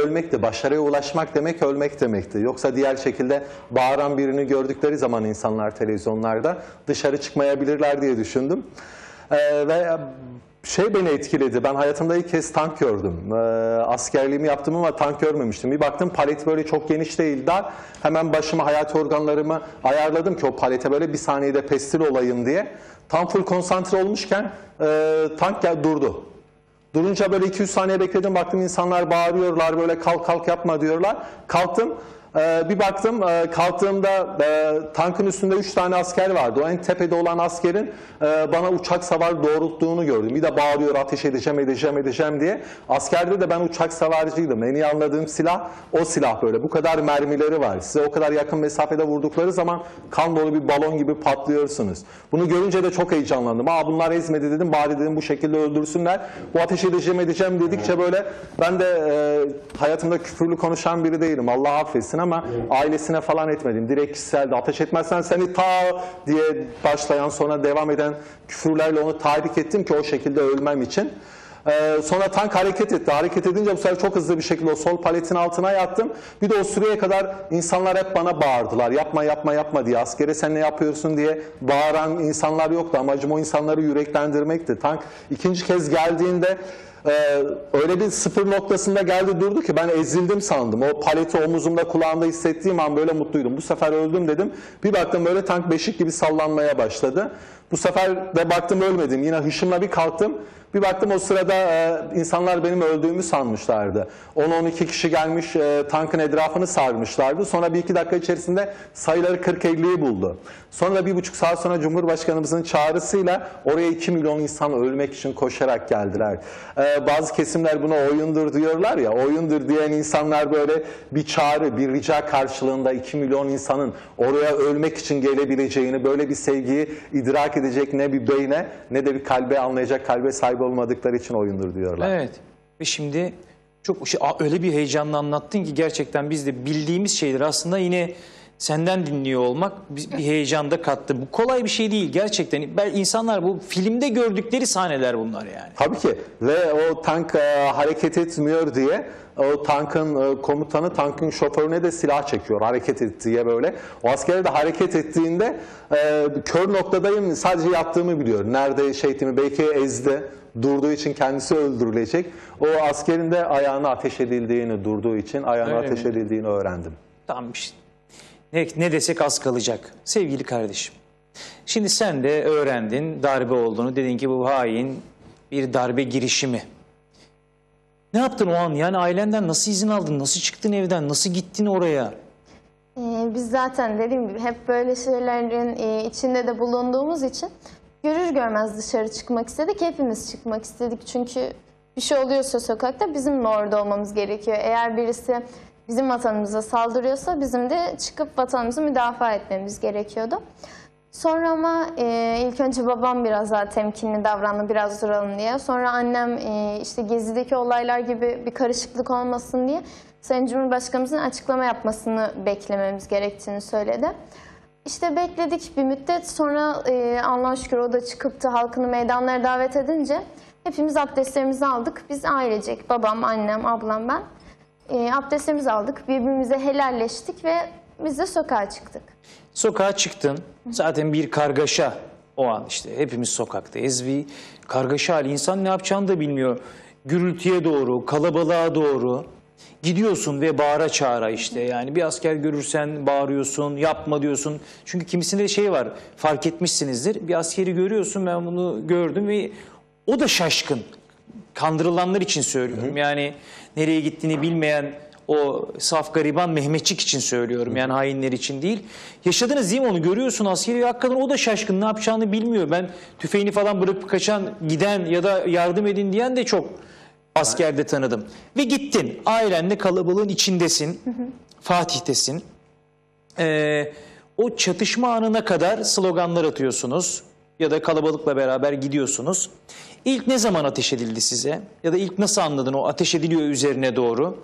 ölmekti, başarıya ulaşmak demek ölmek demekti. Yoksa diğer şekilde bağıran birini gördükleri zaman insanlar televizyonlarda dışarı çıkmayabilirler diye düşündüm. Ve... Şey beni etkiledi, ben hayatımda ilk kez tank gördüm. Askerliğimi yaptım ama tank görmemiştim. Bir baktım palet böyle çok geniş değil, dar. Hemen başıma, hayat organlarımı ayarladım ki o palete böyle bir saniyede pestil olayım diye. Tam full konsantre olmuşken tank durdu. Durunca böyle 2-3 saniye bekledim, baktım insanlar bağırıyorlar böyle kalk kalk yapma diyorlar. Kalktım. Bir baktım, kalktığımda tankın üstünde 3 tane asker vardı. O en tepede olan askerin bana uçak savarı doğrulttuğunu gördüm. Bir de bağırıyor ateş edeceğim, edeceğim, edeceğim diye. Askerde de ben uçak savarcıydım. En iyi anladığım silah o silah böyle. Bu kadar mermileri var. Size o kadar yakın mesafede vurdukları zaman kan dolu bir balon gibi patlıyorsunuz. Bunu görünce de çok heyecanlandım. Aa, bunlar ezmedi dedim, bari dedim bu şekilde öldürsünler. Bu ateş edeceğim, edeceğim dedikçe böyle ben de hayatımda küfürlü konuşan biri değilim. Allah affetsin ama ailesine falan etmedim. Direkt kişisel de ateş etmezsen seni ta diye başlayan sonra devam eden küfürlerle onu tahrik ettim ki o şekilde ölmem için. Sonra tank hareket etti. Hareket edince bu sefer çok hızlı bir şekilde o sol paletin altına yattım. Bir de o süreye kadar insanlar hep bana bağırdılar. Yapma yapma yapma diye. Askere sen ne yapıyorsun diye bağıran insanlar yoktu. Amacım o insanları yüreklendirmekti. Tank ikinci kez geldiğinde öyle bir sıfır noktasında geldi durdu ki ben ezildim sandım. O paleti omuzumda, kulağımda hissettiğim an böyle mutluydum. Bu sefer öldüm dedim. Bir baktım böyle tank beşik gibi sallanmaya başladı. Bu sefer de baktım ölmedim. Yine hışımla bir kalktım. Bir baktım o sırada insanlar benim öldüğümü sanmışlardı. 10-12 kişi gelmiş tankın etrafını sarmışlardı. Sonra bir iki dakika içerisinde sayıları 40-50'yi buldu. Sonra 1,5 saat sonra Cumhurbaşkanımızın çağrısıyla oraya 2 milyon insan ölmek için koşarak geldiler. Bazı kesimler buna oyundur diyorlar ya, oyundur diyen insanlar böyle bir çağrı, bir rica karşılığında 2 milyon insanın oraya ölmek için gelebileceğini, böyle bir sevgiyi idrak edecek ne bir beyne ne de bir kalbe, anlayacak kalbe sahip olmadıkları için oyundur diyorlar. Evet. Ve şimdi çok öyle bir heyecanla anlattın ki gerçekten biz de bildiğimiz şeydir aslında, yine senden dinliyor olmak bir heyecan da kattı. Bu kolay bir şey değil gerçekten. İnsanlar bu filmde gördükleri sahneler bunlar yani. Tabii ki. Ve o tank hareket etmiyor diye o tankın komutanı tankın şoförüne de silah çekiyor hareket ettiği böyle. O askere de hareket ettiğinde kör noktadayım, sadece yattığımı biliyor. Nerede şeytimi belki ezdi. Durduğu için kendisi öldürülecek. O askerin de ayağına ateş edildiğini, durduğu için ayağına öyle ateş mi edildiğini öğrendim. Tamam işte. Ne desek az kalacak sevgili kardeşim. Şimdi sen de öğrendin darbe olduğunu, dedin ki bu hain bir darbe girişimi. Ne yaptın o an, yani ailenden nasıl izin aldın, nasıl çıktın evden, nasıl gittin oraya? Biz zaten dediğim gibi hep böyle şeylerin içinde de bulunduğumuz için görür görmez dışarı çıkmak istedik, hepimiz çıkmak istedik. Çünkü bir şey oluyorsa sokakta bizim de orada olmamız gerekiyor. Eğer birisi bizim vatanımıza saldırıyorsa bizim de çıkıp vatanımızı müdafaa etmemiz gerekiyordu. Sonra ama ilk önce babam biraz daha temkinli davrandı, biraz duralım diye. Sonra annem işte Gezi'deki olaylar gibi bir karışıklık olmasın diye Sayın Cumhurbaşkanımızın açıklama yapmasını beklememiz gerektiğini söyledi. İşte bekledik bir müddet, sonra Allah'a şükür o da çıkıptı, halkını meydanlara davet edince hepimiz abdestlerimizi aldık. Biz ailecek, babam, annem, ablam, ben. Abdestimizi aldık, birbirimize helalleştik ve biz de sokağa çıktık. Sokağa çıktın, zaten bir kargaşa o an, işte hepimiz sokaktayız, bir kargaşa hali, insan ne yapacağını da bilmiyor. Gürültüye doğru, kalabalığa doğru gidiyorsun ve bağıra çağıra işte, yani bir asker görürsen bağırıyorsun, yapma diyorsun. Çünkü kimisinde şey var, fark etmişsinizdir, bir askeri görüyorsun, ben bunu gördüm ve o da şaşkın. Kandırılanlar için söylüyorum. Yani nereye gittiğini bilmeyen O saf gariban Mehmetçik için söylüyorum, yani hainler için değil. Yaşadınız değil mi onu? Görüyorsun askeri, hakikaten o da şaşkın, ne yapacağını bilmiyor. Ben tüfeğini falan bırakıp kaçan, giden ya da yardım edin diyen de çok askerde tanıdım. Ve gittin, ailenle kalabalığın içindesin, Fatih'tesin. O çatışma anına kadar sloganlar atıyorsunuz ya da kalabalıkla beraber gidiyorsunuz. İlk ne zaman ateş edildi size? Ya da ilk nasıl anladın o ateş ediliyor üzerine doğru?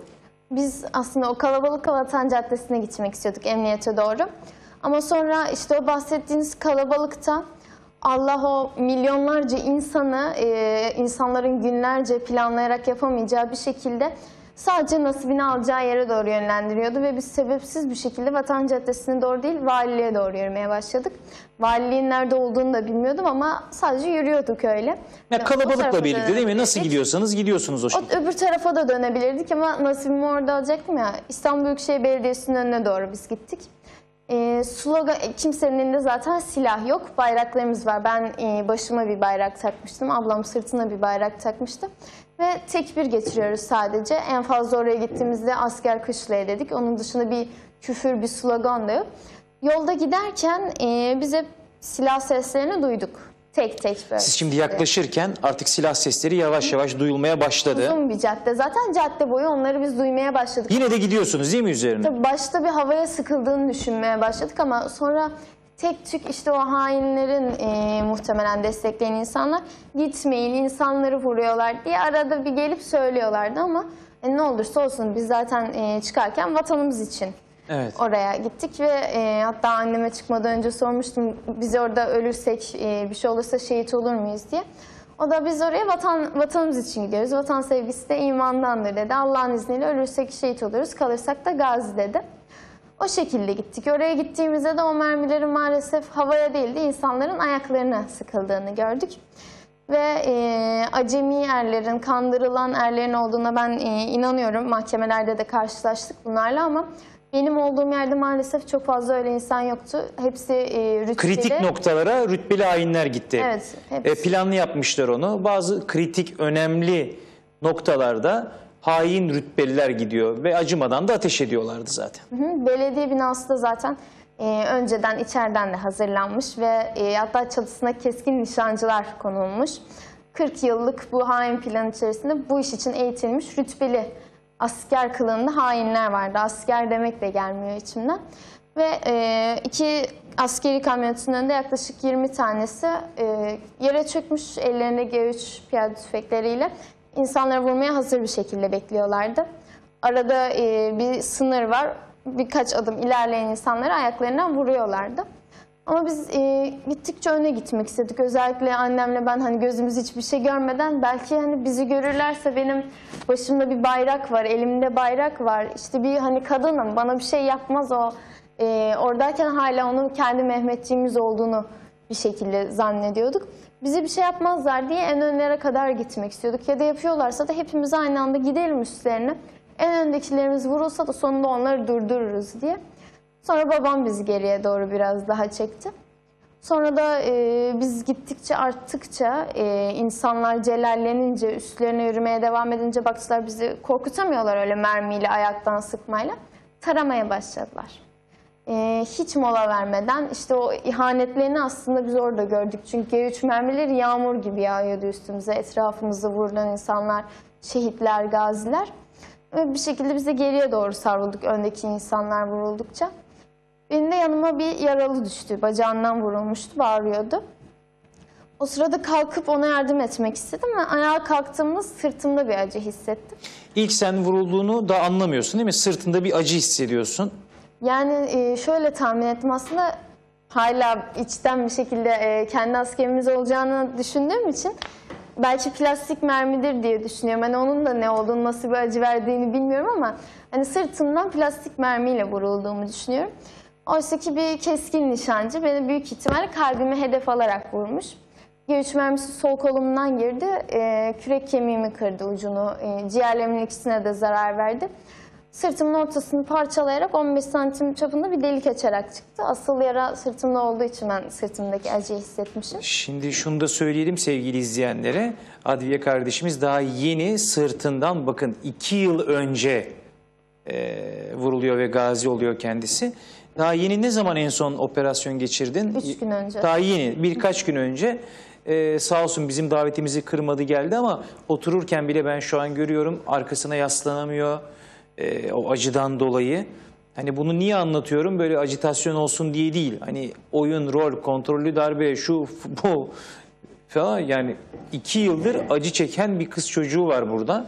Biz aslında o kalabalıkla Vatan Caddesi'ne gitmek istiyorduk, emniyete doğru. Ama sonra işte o bahsettiğiniz kalabalıkta Allah o milyonlarca insanı, insanların günlerce planlayarak yapamayacağı bir şekilde sadece nasibini alacağı yere doğru yönlendiriyordu. Ve biz sebepsiz bir şekilde Vatan Caddesi'ne doğru değil, valiliğe doğru yürümeye başladık. Valiliğin nerede olduğunu da bilmiyordum ama sadece yürüyorduk öyle. Ya kalabalıkla birlikte değil mi? Nasıl gidiyorsanız gidiyorsunuz o şekilde. Öbür tarafa da dönebilirdik ama nasibimi orada alacaktım ya. İstanbul Büyükşehir Belediyesi'nin önüne doğru biz gittik. Slogan, kimsenin elinde zaten silah yok, bayraklarımız var. Ben başıma bir bayrak takmıştım, ablam sırtına bir bayrak takmıştı. Ve tekbir geçiriyoruz sadece. En fazla oraya gittiğimizde asker kışlaya dedik. Onun dışında bir küfür, bir slogan da yok. Yolda giderken biz hep silah seslerini duyduk. Tek tek böyle. Siz şimdi yaklaşırken artık silah sesleri yavaş yavaş duyulmaya başladı. Uzun bir cadde. Zaten cadde boyu onları biz duymaya başladık. Yine de gidiyorsunuz değil mi üzerine? Tabii başta bir havaya sıkıldığını düşünmeye başladık ama sonra tek tük işte o hainlerin muhtemelen destekleyen insanlar gitmeyin, insanları vuruyorlar diye arada bir gelip söylüyorlardı ama ne olursa olsun biz zaten çıkarken vatanımız için. Evet. Oraya gittik ve hatta anneme çıkmadan önce sormuştum, biz orada ölürsek bir şey olursa şehit olur muyuz diye. O da biz oraya vatanımız için gidiyoruz, vatan sevgisi de imandandır dedi. Allah'ın izniyle ölürsek şehit oluruz, kalırsak da gazi dedi. O şekilde gittik. Oraya gittiğimizde de o mermilerin maalesef havaya değil de insanların ayaklarına sıkıldığını gördük. Ve acemi erlerin, kandırılan erlerin olduğuna ben inanıyorum. Mahkemelerde de karşılaştık bunlarla ama benim olduğum yerde maalesef çok fazla öyle insan yoktu. Hepsi rütbeli. Kritik noktalara rütbeli hainler gitti. Evet, planlı yapmışlar onu. Bazı kritik, önemli noktalarda hain rütbeliler gidiyor ve acımadan da ateş ediyorlardı zaten. Belediye binası da zaten önceden içeriden de hazırlanmış ve hatta çatısına keskin nişancılar konulmuş. 40 yıllık bu hain plan içerisinde bu iş için eğitilmiş rütbeli asker kılığında hainler vardı. Asker demek de gelmiyor içimden. Ve iki askeri kamyonetinin önünde yaklaşık 20 tanesi yere çökmüş, ellerinde G3 piyade tüfekleriyle insanları vurmaya hazır bir şekilde bekliyorlardı. Arada bir sınır var. Birkaç adım ilerleyen insanları ayaklarından vuruyorlardı. Ama biz gittikçe öne gitmek istedik. Özellikle annemle ben hani gözümüz hiçbir şey görmeden belki hani bizi görürlerse benim başımda bir bayrak var, elimde bayrak var. İşte bir hani kadınım, bana bir şey yapmaz o. Oradayken hala onun kendi Mehmetçiğimiz olduğunu bir şekilde zannediyorduk. Bize bir şey yapmazlar diye en önlere kadar gitmek istiyorduk. Ya da yapıyorlarsa da hepimiz aynı anda gidelim üstlerine. En öndekilerimiz vurulsa da sonunda onları durdururuz diye. Sonra babam bizi geriye doğru biraz daha çekti. Sonra da biz gittikçe arttıkça insanlar celallenince, üstlerine yürümeye devam edince baktılar bizi korkutamıyorlar öyle mermiyle, ayaktan sıkmayla. Taramaya başladılar. Hiç mola vermeden işte o ihanetlerini aslında biz orada gördük. Çünkü G3 mermileri yağmur gibi yağıyordu üstümüze. Etrafımızda vurulan insanlar, şehitler, gaziler. Ve bir şekilde bize geriye doğru sarıldık öndeki insanlar vuruldukça. Benim de yanıma bir yaralı düştü. Bacağından vurulmuştu, bağırıyordu. O sırada kalkıp ona yardım etmek istedim ve ayağa kalktığımda sırtımda bir acı hissettim. İlk sen vurulduğunu da anlamıyorsun değil mi? Sırtında bir acı hissediyorsun. Yani şöyle tahmin ettim aslında, hala içten bir şekilde kendi askerimiz olacağını düşündüğüm için belki plastik mermidir diye düşünüyorum. Hani onun da ne olduğunu, nasıl bir acı verdiğini bilmiyorum ama hani sırtımdan plastik mermiyle vurulduğumu düşünüyorum. Oysa ki bir keskin nişancı beni büyük ihtimalle kalbime hedef alarak vurmuş. G3 mermisi sol kolumdan girdi, kürek kemiğimi kırdı ucunu, ciğerlerimin ikisine de zarar verdi. Sırtımın ortasını parçalayarak 15 santim çapında bir delik açarak çıktı. Asıl yara sırtımda olduğu için ben sırtımdaki acıyı hissetmişim. Şimdi şunu da söyleyelim sevgili izleyenlere. Adviye kardeşimiz daha yeni sırtından, bakın 2 yıl önce vuruluyor ve gazi oluyor kendisi. Daha yeni ne zaman en son operasyon geçirdin? 3 gün önce. Daha yeni, birkaç gün önce. Sağ olsun bizim davetimizi kırmadı geldi ama otururken bile ben şu an görüyorum arkasına yaslanamıyor o acıdan dolayı. Hani bunu niye anlatıyorum? Böyle ajitasyon olsun diye değil. Hani oyun, rol, kontrollü darbe, şu, bu falan. Yani 2 yıldır acı çeken bir kız çocuğu var burada.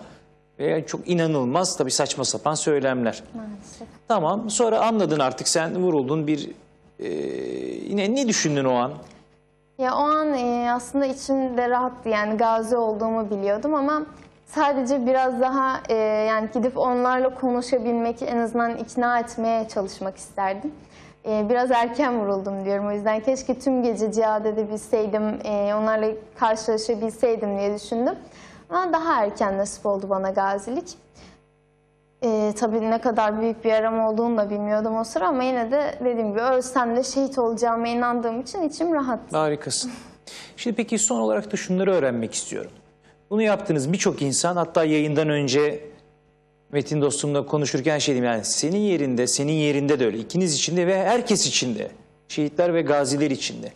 Ve çok inanılmaz tabii saçma sapan söylemler. Maalesef. Tamam, sonra anladın artık sen vuruldun bir... yine ne düşündün o an? Ya o an aslında içimde rahattı, yani gazi olduğumu biliyordum ama sadece biraz daha yani gidip onlarla konuşabilmek, en azından ikna etmeye çalışmak isterdim. Biraz erken vuruldum diyorum, o yüzden keşke tüm gece cihad edebilseydim, onlarla karşılaşabilseydim diye düşündüm. Ama daha erken nasip oldu bana gazilik. Tabii ne kadar büyük bir yaram olduğunu da bilmiyordum o sıra ama yine de dediğim gibi ölsem de şehit olacağıma inandığım için içim rahat. Harikasın. Şimdi peki son olarak da şunları öğrenmek istiyorum. Bunu yaptığınız birçok insan, hatta yayından önce Metin dostumla konuşurken şey diyeyim, yani senin yerinde de öyle, ikiniz içinde ve herkes içinde, şehitler ve gaziler içinde.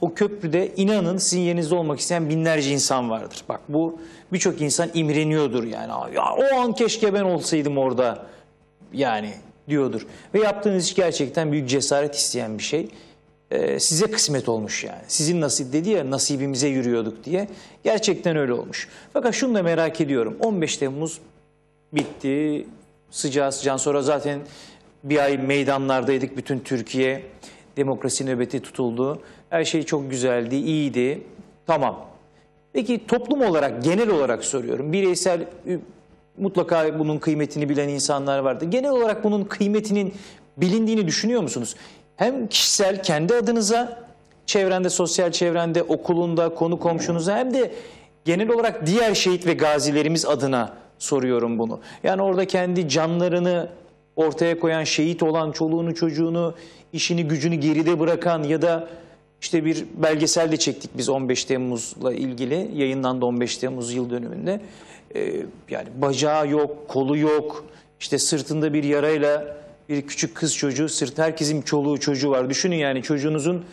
O köprüde inanın sizin yerinizde olmak isteyen binlerce insan vardır. Bak bu birçok insan imreniyordur yani. Ya o an keşke ben olsaydım orada yani diyordur. Ve yaptığınız iş gerçekten büyük cesaret isteyen bir şey. Size kısmet olmuş yani. Sizin nasip dedi ya, nasibimize yürüyorduk diye. Gerçekten öyle olmuş. Fakat şunu da merak ediyorum. 15 Temmuz bitti. Sıcağı sıcağın sonra zaten bir ay meydanlardaydık bütün Türkiye. Demokrasi nöbeti tutuldu. Her şey çok güzeldi, iyiydi. Tamam. Peki toplum olarak, genel olarak soruyorum. Bireysel mutlaka bunun kıymetini bilen insanlar vardı. Genel olarak bunun kıymetinin bilindiğini düşünüyor musunuz? Hem kişisel kendi adınıza, çevrende, sosyal çevrende, okulunda, konu komşunuza hem de genel olarak diğer şehit ve gazilerimiz adına soruyorum bunu. Yani orada kendi canlarını ortaya koyan, şehit olan, çoluğunu, çocuğunu, işini, gücünü geride bırakan ya da işte bir belgesel de çektik biz 15 Temmuz'la ilgili. Yayınlandı 15 Temmuz yıl dönümünde. Yani bacağı yok, kolu yok, işte sırtında bir yarayla bir küçük kız çocuğu, herkesin çoluğu çocuğu var. Düşünün yani çocuğunuzun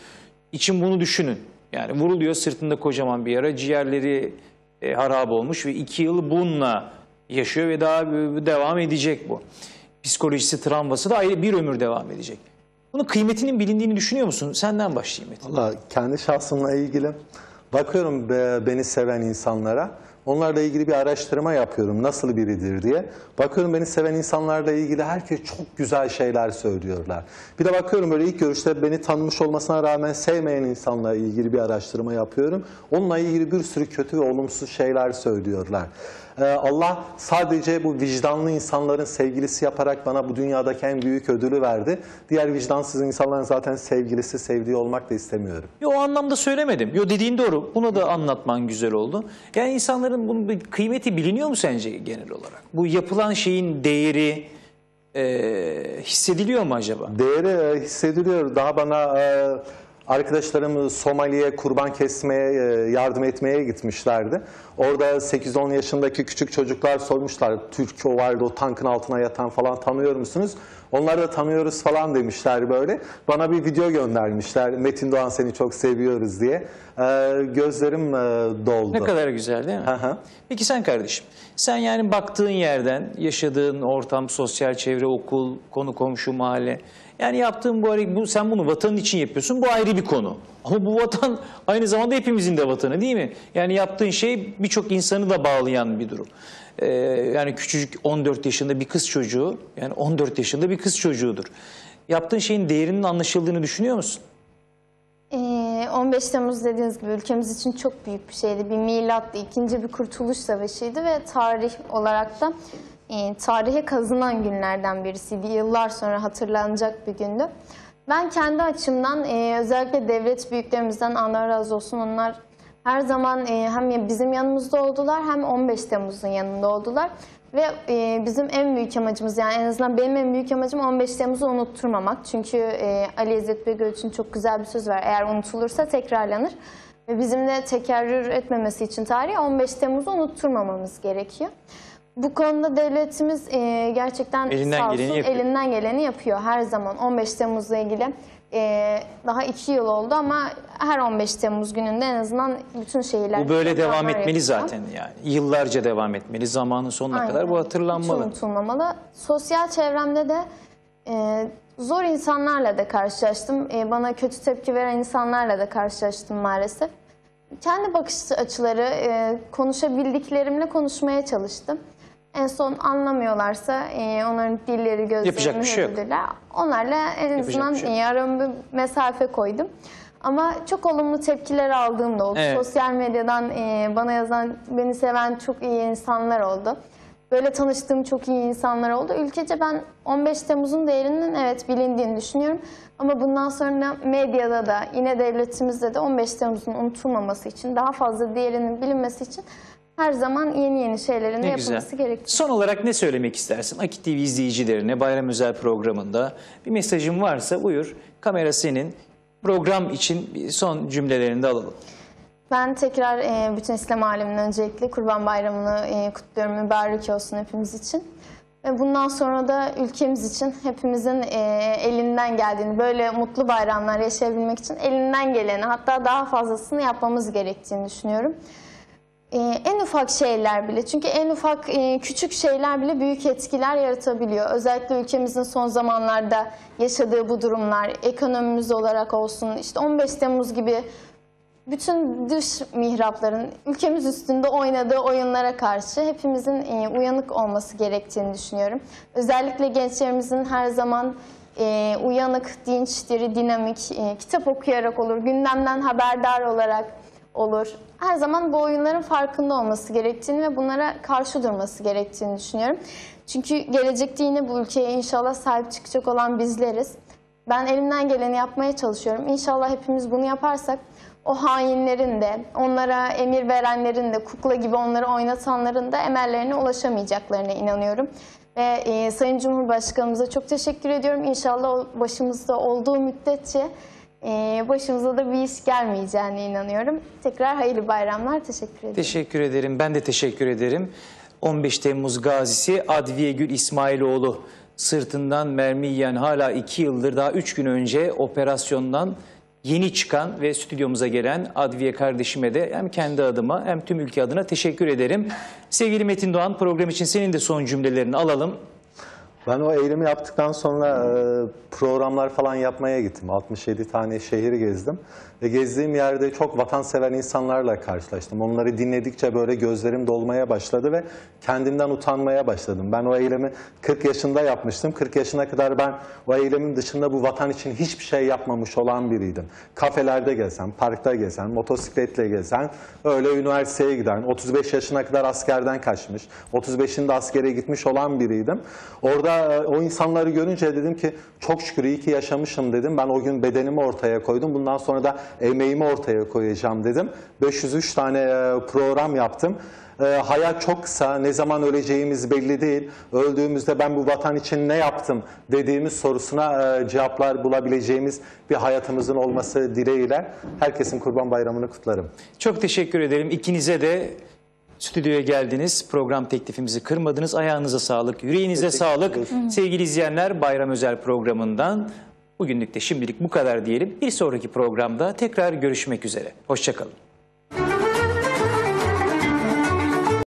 için bunu düşünün. Yani vuruluyor, sırtında kocaman bir yara, ciğerleri harap olmuş ve 2 yıl bununla yaşıyor ve daha devam edecek bu. Psikolojisi, travması da ayrı bir ömür devam edecek. Bunun kıymetinin bilindiğini düşünüyor musun? Senden başlayayım Metin. Vallahi kendi şahsımla ilgili bakıyorum beni seven insanlara. Onlarla ilgili bir araştırma yapıyorum nasıl biridir diye. Bakıyorum beni seven insanlarla ilgili herkes çok güzel şeyler söylüyorlar. Bir de bakıyorum böyle ilk görüşte beni tanımış olmasına rağmen sevmeyen insanla ilgili bir araştırma yapıyorum. Onunla ilgili bir sürü kötü ve olumsuz şeyler söylüyorlar. Allah sadece bu vicdanlı insanların sevgilisi yaparak bana bu dünyadaki en büyük ödülü verdi. Diğer vicdansız insanların zaten sevgilisi, sevdiği olmak da istemiyorum. Yo, o anlamda söylemedim. Yo, dediğin doğru. Bunu da anlatman güzel oldu. Yani insanların bunun bir kıymeti biliniyor mu sence genel olarak? Bu yapılan şeyin değeri hissediliyor mu acaba? Değeri hissediliyor. Daha bana... Arkadaşlarım Somali'ye kurban kesmeye, yardım etmeye gitmişlerdi. Orada 8-10 yaşındaki küçük çocuklar sormuşlar. Türk o vardı, o tankın altına yatan falan, tanıyor musunuz? Onlar da tanıyoruz falan demişler böyle. Bana bir video göndermişler. Metin Doğan seni çok seviyoruz diye. Gözlerim doldu. Ne kadar güzel değil mi? Aha. Peki sen kardeşim, sen yani baktığın yerden, yaşadığın ortam, sosyal çevre, okul, konu komşu, mahalle... Yani yaptığın bu, sen bunu vatanın için yapıyorsun, bu ayrı bir konu. Ama bu vatan aynı zamanda hepimizin de vatanı değil mi? Yani yaptığın şey birçok insanı da bağlayan bir durum. Yani küçücük 14 yaşında bir kız çocuğu, yani 14 yaşında bir kız çocuğudur. Yaptığın şeyin değerinin anlaşıldığını düşünüyor musun? 15 Temmuz dediğiniz gibi ülkemiz için çok büyük bir şeydi. Bir milattı, ikinci bir kurtuluş savaşıydı ve tarih olarak da... tarihe kazınan günlerden birisiydi. Yıllar sonra hatırlanacak bir gündü. Ben kendi açımdan özellikle devlet büyüklerimizden Allah razı olsun, onlar her zaman hem bizim yanımızda oldular hem 15 Temmuz'un yanında oldular. Ve bizim en büyük amacımız, yani en azından benim en büyük amacım 15 Temmuz'u unutturmamak. Çünkü Ali İzzet Bey Gölçün çok güzel bir söz var. Eğer unutulursa tekrarlanır. Ve bizim de tekerrür etmemesi için tarihe 15 Temmuz'u unutturmamamız gerekiyor. Bu konuda devletimiz gerçekten sağ olsun elinden geleni yapıyor her zaman. 15 Temmuz'la ilgili daha 2 yıl oldu ama her 15 Temmuz gününde en azından bütün şehirler... Bu böyle devam etmeli yapıyor. Zaten yani. Yıllarca devam etmeli. Zamanın sonuna aynen. kadar bu hatırlanmalı. Hiç unutulmamalı. Sosyal çevremde de zor insanlarla da karşılaştım. Bana kötü tepki veren insanlarla da karşılaştım maalesef. Kendi bakış açıları, konuşabildiklerimle konuşmaya çalıştım. En son anlamıyorlarsa onların dilleri gözlerini hüzünlüler. Onlarla en azından aramı mesafe koydum. Ama çok olumlu tepkiler aldığım da oldu. Evet. Sosyal medyadan bana yazan, beni seven çok iyi insanlar oldu. Böyle tanıştığım çok iyi insanlar oldu. Ülkece ben 15 Temmuz'un değerinin evet bilindiğini düşünüyorum. Ama bundan sonra medyada da yine devletimizde de 15 Temmuz'un unutulmaması için, daha fazla değerinin bilinmesi için her zaman yeni şeylerin yapılması gerekiyor. Son olarak ne söylemek istersin? Akit TV izleyicilerine Bayram Özel programında bir mesajın varsa buyur. Kamera senin. Program için son cümlelerini de alalım. Ben tekrar bütün İslam aleminin öncelikle Kurban Bayramı'nı kutluyorum. Mübarek olsun hepimiz için. Ve bundan sonra da ülkemiz için hepimizin elinden geldiğini, böyle mutlu bayramlar yaşayabilmek için elinden geleni, hatta daha fazlasını yapmamız gerektiğini düşünüyorum. En ufak şeyler bile, çünkü en ufak küçük şeyler bile büyük etkiler yaratabiliyor. Özellikle ülkemizin son zamanlarda yaşadığı bu durumlar, ekonomimiz olarak olsun, işte 15 Temmuz gibi bütün dış mihrapların ülkemiz üstünde oynadığı oyunlara karşı hepimizin uyanık olması gerektiğini düşünüyorum. Özellikle gençlerimizin her zaman uyanık, dinç, diri, dinamik, kitap okuyarak olur, gündemden haberdar olarak olur. Her zaman bu oyunların farkında olması gerektiğini ve bunlara karşı durması gerektiğini düşünüyorum. Çünkü gelecekte yine bu ülkeye inşallah sahip çıkacak olan bizleriz. Ben elimden geleni yapmaya çalışıyorum. İnşallah hepimiz bunu yaparsak o hainlerin de, onlara emir verenlerin de, kukla gibi onları oynatanların da emellerine ulaşamayacaklarına inanıyorum. Ve Sayın Cumhurbaşkanımıza çok teşekkür ediyorum. İnşallah başımızda olduğu müddetçe başımıza da bir iş gelmeyeceğine inanıyorum. Tekrar hayırlı bayramlar, teşekkür ederim. Teşekkür ederim, ben de teşekkür ederim. 15 Temmuz gazisi Adviye Gül İsmailoğlu sırtından mermi yiyen, hala 2 yıldır, daha 3 gün önce operasyondan yeni çıkan ve stüdyomuza gelen Adviye kardeşime de hem kendi adıma hem tüm ülke adına teşekkür ederim. Sevgili Metin Doğan, program için senin de son cümlelerini alalım. Ben o eylemi yaptıktan sonra programlar falan yapmaya gittim. 67 tane şehri gezdim. Ve gezdiğim yerde çok vatansever insanlarla karşılaştım. Onları dinledikçe böyle gözlerim dolmaya başladı ve kendimden utanmaya başladım. Ben o eylemi 40 yaşında yapmıştım. 40 yaşına kadar ben o eylemin dışında bu vatan için hiçbir şey yapmamış olan biriydim. Kafelerde gezen, parkta gezen, motosikletle gezen, öyle üniversiteye giden, 35 yaşına kadar askerden kaçmış, 35'inde askere gitmiş olan biriydim. Orada o insanları görünce dedim ki çok şükür iyi ki yaşamışım dedim. Ben o gün bedenimi ortaya koydum. Bundan sonra da emeğimi ortaya koyacağım dedim. 503 tane program yaptım. Hayat çok kısa, ne zaman öleceğimiz belli değil. Öldüğümüzde ben bu vatan için ne yaptım dediğimiz sorusuna cevaplar bulabileceğimiz bir hayatımızın olması dileğiyle herkesin Kurban Bayramı'nı kutlarım. Çok teşekkür ederim. İkinize de stüdyoya geldiniz. Program teklifimizi kırmadınız. Ayağınıza sağlık, yüreğinize sağlık. Sevgili izleyenler, Bayram Özel programından bugünlük de şimdilik bu kadar diyelim. Bir sonraki programda tekrar görüşmek üzere. Hoşça kalın.